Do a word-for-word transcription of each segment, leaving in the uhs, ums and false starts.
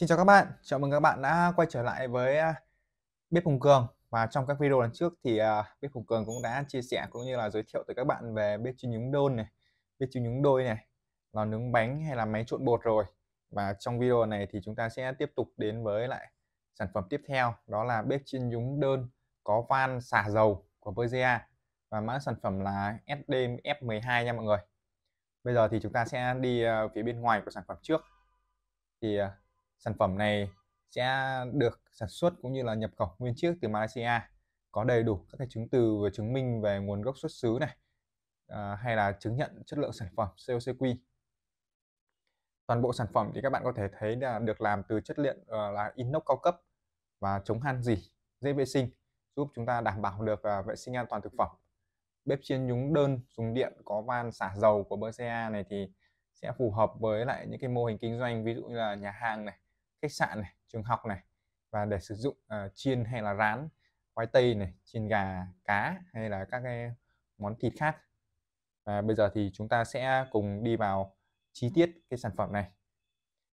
Xin chào các bạn, chào mừng các bạn đã quay trở lại với Bếp Hùng Cường. Và trong các video lần trước thì Bếp Hùng Cường cũng đã chia sẻ cũng như là giới thiệu tới các bạn về bếp chuyên nhúng đôn này, bếp chuyên nhúng đôi này, lò nướng bánh hay là máy trộn bột rồi. Và trong video này thì chúng ta sẽ tiếp tục đến với lại sản phẩm tiếp theo, đó là bếp chuyên nhúng đơn có van xả dầu của Berjaya và mã sản phẩm là S D F mười hai nha mọi người. Bây giờ thì chúng ta sẽ đi phía bên ngoài của sản phẩm trước. Thì sản phẩm này sẽ được sản xuất cũng như là nhập khẩu nguyên chiếc từ Malaysia, có đầy đủ các cái chứng từ và chứng minh về nguồn gốc xuất xứ này, à, hay là chứng nhận chất lượng sản phẩm C Q C. Toàn bộ sản phẩm thì các bạn có thể thấy là được làm từ chất liệu uh, là inox cao cấp và chống han rỉ, dễ vệ sinh, giúp chúng ta đảm bảo được uh, vệ sinh an toàn thực phẩm. Bếp chiên nhúng đơn dùng điện có van xả dầu của Berjaya này thì sẽ phù hợp với lại những cái mô hình kinh doanh, ví dụ như là nhà hàng này, khách sạn này, trường học này, và để sử dụng uh, chiên hay là rán khoai tây này, chiên gà, cá hay là các cái món thịt khác. Và bây giờ thì chúng ta sẽ cùng đi vào chi tiết cái sản phẩm này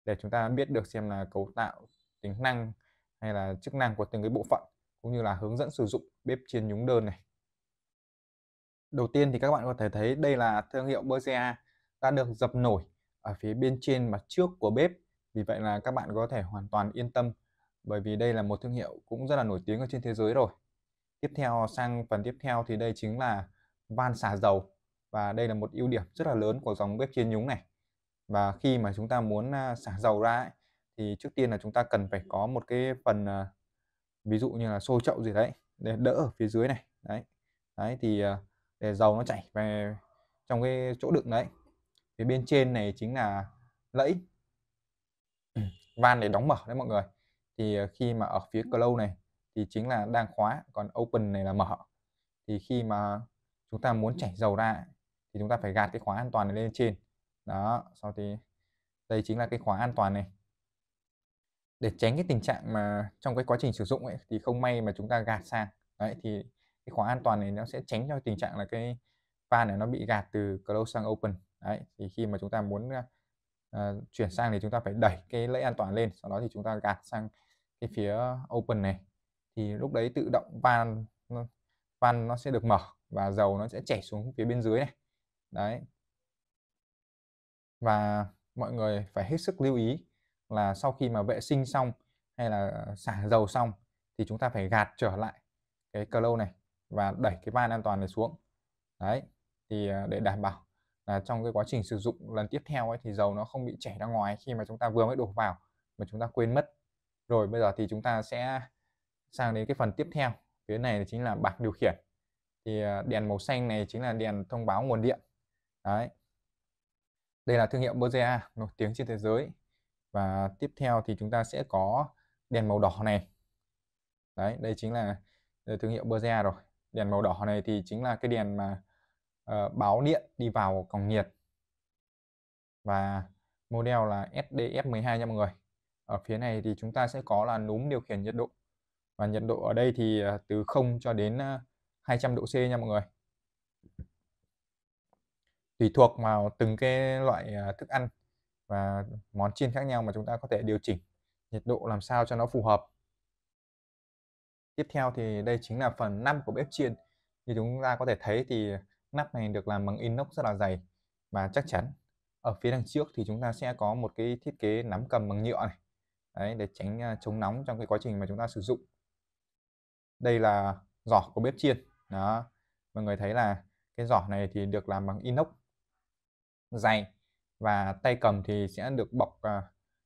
để chúng ta biết được xem là cấu tạo, tính năng hay là chức năng của từng cái bộ phận, cũng như là hướng dẫn sử dụng bếp chiên nhúng đơn này. Đầu tiên thì các bạn có thể thấy đây là thương hiệu Berjaya đã được dập nổi ở phía bên trên mặt trước của bếp. Vì vậy là các bạn có thể hoàn toàn yên tâm, bởi vì đây là một thương hiệu cũng rất là nổi tiếng ở trên thế giới rồi. Tiếp theo, sang phần tiếp theo thì đây chính là van xả dầu, và đây là một ưu điểm rất là lớn của dòng bếp chiên nhúng này. Và khi mà chúng ta muốn xả dầu ra ấy, thì trước tiên là chúng ta cần phải có một cái phần, ví dụ như là xô chậu gì đấy, để đỡ ở phía dưới này đấy, đấy thì để dầu nó chảy về trong cái chỗ đựng đấy. Thì bên trên này chính là lẫy van để đóng mở đấy mọi người. Thì khi mà ở phía close này thì chính là đang khóa, còn open này là mở. Thì khi mà chúng ta muốn chảy dầu ra thì chúng ta phải gạt cái khóa an toàn này lên trên. Đó, sau thì đây chính là cái khóa an toàn này, để tránh cái tình trạng mà trong cái quá trình sử dụng ấy thì không may mà chúng ta gạt sang đấy, thì cái khóa an toàn này nó sẽ tránh cho tình trạng là cái van này nó bị gạt từ close sang open đấy. Thì khi mà chúng ta muốn uh, chuyển sang thì chúng ta phải đẩy cái lẫy an toàn lên, sau đó thì chúng ta gạt sang cái phía open này, thì lúc đấy tự động van van nó sẽ được mở và dầu nó sẽ chảy xuống phía bên dưới này đấy. Và mọi người phải hết sức lưu ý là sau khi mà vệ sinh xong hay là xả dầu xong thì chúng ta phải gạt trở lại cái close này và đẩy cái van an toàn này xuống. Đấy, thì để đảm bảo là trong cái quá trình sử dụng lần tiếp theo ấy thì dầu nó không bị chảy ra ngoài khi mà chúng ta vừa mới đổ vào mà chúng ta quên mất. Rồi bây giờ thì chúng ta sẽ sang đến cái phần tiếp theo. Phía này chính là bảng điều khiển. Thì đèn màu xanh này chính là đèn thông báo nguồn điện. Đấy. Đây là thương hiệu Berjaya nổi tiếng trên thế giới. Và tiếp theo thì chúng ta sẽ có đèn màu đỏ này. Đấy, đây chính là thương hiệu Berjaya rồi. Đèn màu đỏ này thì chính là cái đèn mà uh, báo điện đi vào còng nhiệt. Và model là S D F mười hai nha mọi người. Ở phía này thì chúng ta sẽ có là núm điều khiển nhiệt độ. Và nhiệt độ ở đây thì uh, từ không cho đến uh, hai trăm độ C nha mọi người. Tùy thuộc vào từng cái loại thức ăn và món chiên khác nhau mà chúng ta có thể điều chỉnh nhiệt độ làm sao cho nó phù hợp. Tiếp theo thì đây chính là phần nắp của bếp chiên. Như chúng ta có thể thấy thì nắp này được làm bằng inox rất là dày và chắc chắn. Ở phía đằng trước thì chúng ta sẽ có một cái thiết kế nắm cầm bằng nhựa này. Đấy, để tránh chống nóng trong cái quá trình mà chúng ta sử dụng. Đây là giỏ của bếp chiên. Đó, mọi người thấy là cái giỏ này thì được làm bằng inox dày và tay cầm thì sẽ được bọc uh,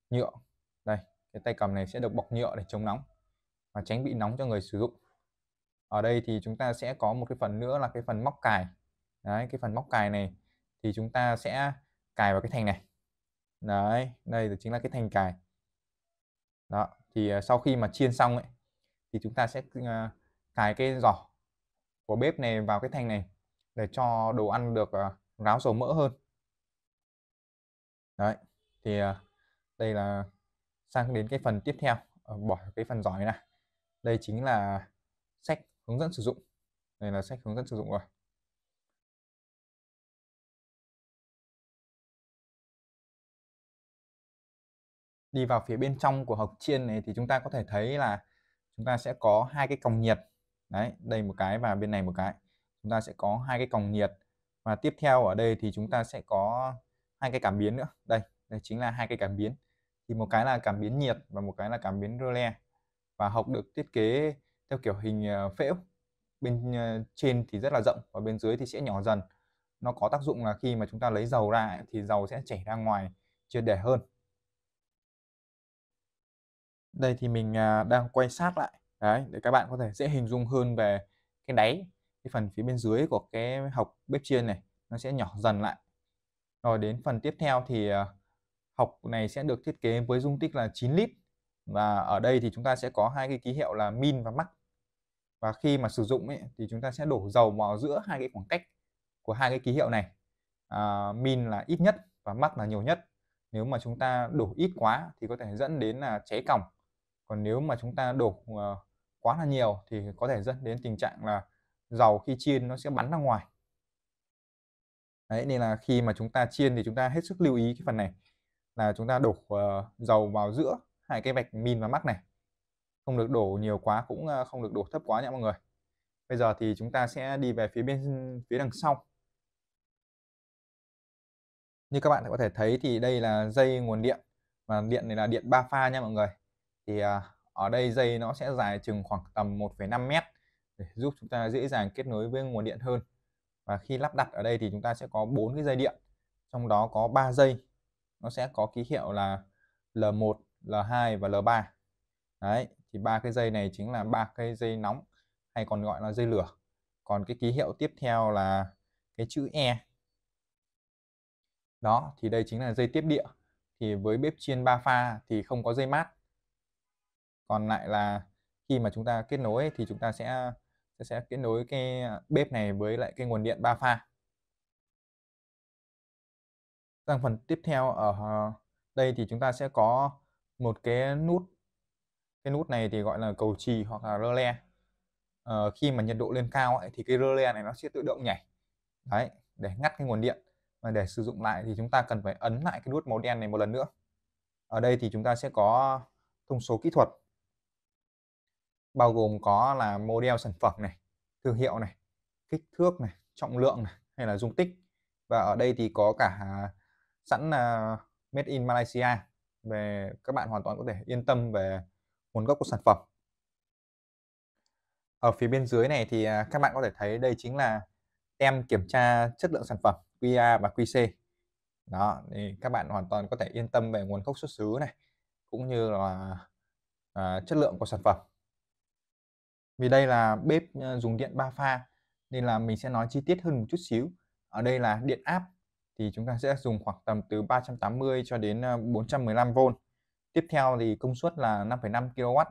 nhựa. Đây, cái tay cầm này sẽ được bọc nhựa để chống nóng và tránh bị nóng cho người sử dụng. Ở đây thì chúng ta sẽ có một cái phần nữa là cái phần móc cài. Đấy, cái phần móc cài này thì chúng ta sẽ cài vào cái thành này. Đấy, đây thì chính là cái thành cài. Đó, thì uh, sau khi mà chiên xong ấy thì chúng ta sẽ uh, cài cái giỏ của bếp này vào cái thành này để cho đồ ăn được uh, ráo dầu mỡ hơn. Đấy, thì đây là sang đến cái phần tiếp theo, bỏ cái phần giỏ này ra. Đây chính là sách hướng dẫn sử dụng. Đây là sách hướng dẫn sử dụng rồi. đi vào phía bên trong của hộc chiên này thì chúng ta có thể thấy là chúng ta sẽ có hai cái còng nhiệt. Đấy, đây một cái và bên này một cái. Chúng ta sẽ có hai cái còng nhiệt. Và tiếp theo ở đây thì chúng ta sẽ có hai cái cảm biến nữa. Đây, đây chính là hai cái cảm biến. Thì một cái là cảm biến nhiệt và một cái là cảm biến relay. Và hộc được thiết kế theo kiểu hình phễu. Bên trên thì rất là rộng và bên dưới thì sẽ nhỏ dần. Nó có tác dụng là khi mà chúng ta lấy dầu ra thì dầu sẽ chảy ra ngoài triệt để hơn. Đây thì mình đang quay sát lại. Đấy, để các bạn có thể dễ hình dung hơn về cái đáy, cái phần phía bên dưới của cái hộc bếp chiên này nó sẽ nhỏ dần lại. Rồi đến phần tiếp theo thì hộc này sẽ được thiết kế với dung tích là chín lít. Và ở đây thì chúng ta sẽ có hai cái ký hiệu là min và max. Và khi mà sử dụng ấy, thì chúng ta sẽ đổ dầu vào giữa hai cái khoảng cách của hai cái ký hiệu này. À, min là ít nhất và max là nhiều nhất. Nếu mà chúng ta đổ ít quá thì có thể dẫn đến là cháy còng. Còn nếu mà chúng ta đổ quá là nhiều thì có thể dẫn đến tình trạng là dầu khi chiên nó sẽ bắn ra ngoài. Đấy, nên là khi mà chúng ta chiên thì chúng ta hết sức lưu ý cái phần này, là chúng ta đổ uh, dầu vào giữa hai cái vạch min và max này. Không được đổ nhiều quá, cũng uh, không được đổ thấp quá nha mọi người. Bây giờ thì chúng ta sẽ đi về phía bên phía đằng sau. Như các bạn có thể thấy thì đây là dây nguồn điện. Và điện này là điện ba pha nha mọi người. Thì uh, ở đây dây nó sẽ dài chừng khoảng tầm một phẩy năm mét. Để giúp chúng ta dễ dàng kết nối với nguồn điện hơn. Và khi lắp đặt ở đây thì chúng ta sẽ có bốn cái dây điện, trong đó có ba dây nó sẽ có ký hiệu là L một, L hai và L ba. Đấy, thì ba cái dây này chính là ba cái dây nóng hay còn gọi là dây lửa. Còn cái ký hiệu tiếp theo là cái chữ E. Đó, thì đây chính là dây tiếp địa. Thì với bếp chiên ba pha thì không có dây mát. Còn lại là khi mà chúng ta kết nối thì chúng ta sẽ sẽ kết nối cái bếp này với lại cái nguồn điện ba pha. Sang phần tiếp theo ở đây thì chúng ta sẽ có một cái nút. Cái nút này thì gọi là cầu chì hoặc là relay. À, khi mà nhiệt độ lên cao ấy, thì cái relay này nó sẽ tự động nhảy. Đấy, để ngắt cái nguồn điện. Và để sử dụng lại thì chúng ta cần phải ấn lại cái nút màu đen này một lần nữa. Ở đây thì chúng ta sẽ có thông số kỹ thuật, bao gồm có là model sản phẩm này, thương hiệu này, kích thước này, trọng lượng này, hay là dung tích. Và ở đây thì có cả sẵn là made in Malaysia, về các bạn hoàn toàn có thể yên tâm về nguồn gốc của sản phẩm. Ở phía bên dưới này thì các bạn có thể thấy đây chính là tem kiểm tra chất lượng sản phẩm Q A và Q C. Đó, thì các bạn hoàn toàn có thể yên tâm về nguồn gốc xuất xứ này, cũng như là à, chất lượng của sản phẩm. Vì đây là bếp dùng điện ba pha nên là mình sẽ nói chi tiết hơn một chút xíu. Ở đây là điện áp thì chúng ta sẽ dùng khoảng tầm từ ba trăm tám mươi cho đến bốn trăm mười lăm vôn. Tiếp theo thì công suất là năm phẩy năm ki lô oát.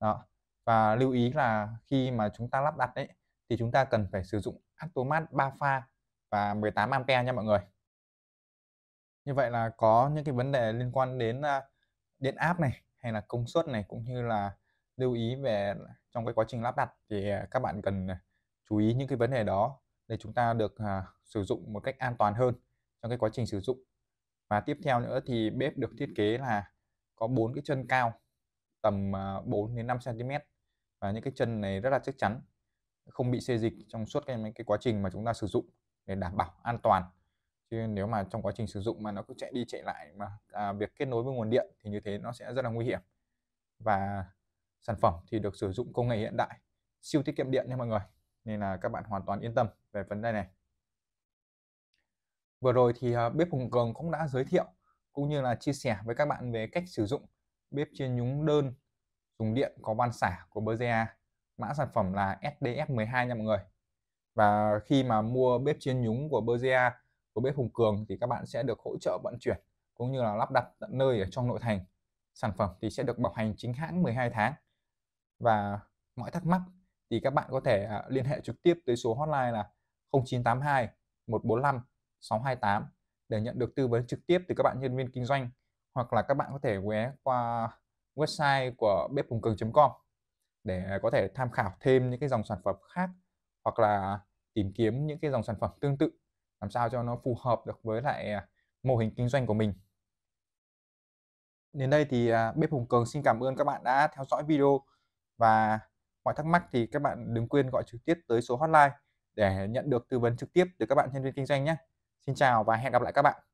Đó. Và lưu ý là khi mà chúng ta lắp đặt ấy, thì chúng ta cần phải sử dụng Aptomat ba pha và mười tám ampe nha mọi người. Như vậy là có những cái vấn đề liên quan đến điện áp này hay là công suất này, cũng như là lưu ý về trong cái quá trình lắp đặt thì các bạn cần chú ý những cái vấn đề đó để chúng ta được à, sử dụng một cách an toàn hơn trong cái quá trình sử dụng. Và tiếp theo nữa thì bếp được thiết kế là có bốn cái chân cao tầm bốn đến năm xăng ti mét, và những cái chân này rất là chắc chắn, không bị xê dịch trong suốt cái, cái quá trình mà chúng ta sử dụng để đảm bảo an toàn. Chứ nếu mà trong quá trình sử dụng mà nó cứ chạy đi chạy lại mà à, việc kết nối với nguồn điện thì như thế nó sẽ rất là nguy hiểm. Và sản phẩm thì được sử dụng công nghệ hiện đại, siêu tiết kiệm điện nha mọi người. Nên là các bạn hoàn toàn yên tâm về vấn đề này. Vừa rồi thì Bếp Hùng Cường cũng đã giới thiệu cũng như là chia sẻ với các bạn về cách sử dụng bếp chiên nhúng đơn dùng điện có van xả của Berjaya. Mã sản phẩm là S D F mười hai nha mọi người. Và khi mà mua bếp chiên nhúng của Berjaya, của Bếp Hùng Cường thì các bạn sẽ được hỗ trợ vận chuyển cũng như là lắp đặt tận nơi ở trong nội thành. Sản phẩm thì sẽ được bảo hành chính hãng mười hai tháng. Và mọi thắc mắc thì các bạn có thể liên hệ trực tiếp tới số hotline là không chín tám hai, một bốn năm, sáu hai tám để nhận được tư vấn trực tiếp từ các bạn nhân viên kinh doanh, hoặc là các bạn có thể ghé qua website của bếp hùng cường chấm com để có thể tham khảo thêm những cái dòng sản phẩm khác, hoặc là tìm kiếm những cái dòng sản phẩm tương tự làm sao cho nó phù hợp được với lại mô hình kinh doanh của mình. Đến đây thì Bếp Hùng Cường xin cảm ơn các bạn đã theo dõi video, và mọi thắc mắc thì các bạn đừng quên gọi trực tiếp tới số hotline để nhận được tư vấn trực tiếp từ các bạn nhân viên kinh doanh nhé. Xin chào và hẹn gặp lại các bạn.